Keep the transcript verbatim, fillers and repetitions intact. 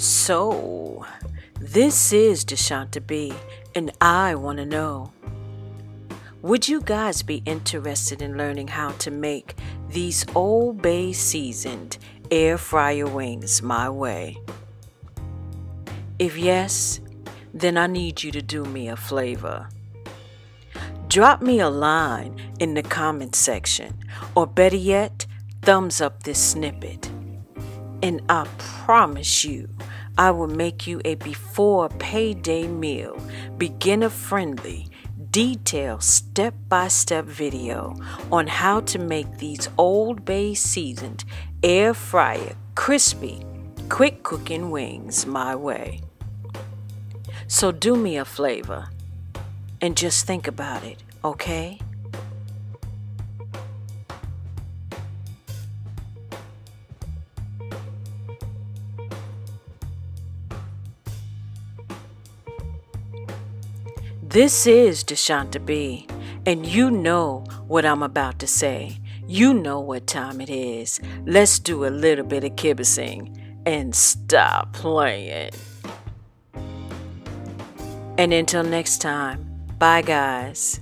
So, this is DeShanta B, and I want to know, would you guys be interested in learning how to make these Old Bay seasoned air fryer wings my way? If yes, then I need you to do me a favor. Drop me a line in the comment section, or better yet, thumbs up this snippet. And I promise you, I will make you a before payday meal, beginner-friendly, detailed step-by-step video on how to make these Old Bay seasoned air fryer crispy, quick cooking wings my way. So do me a favor and just think about it, okay? This is DeShanta B, and you know what I'm about to say. You know what time it is. Let's do a little bit of kibbicing and stop playing. And until next time, bye guys.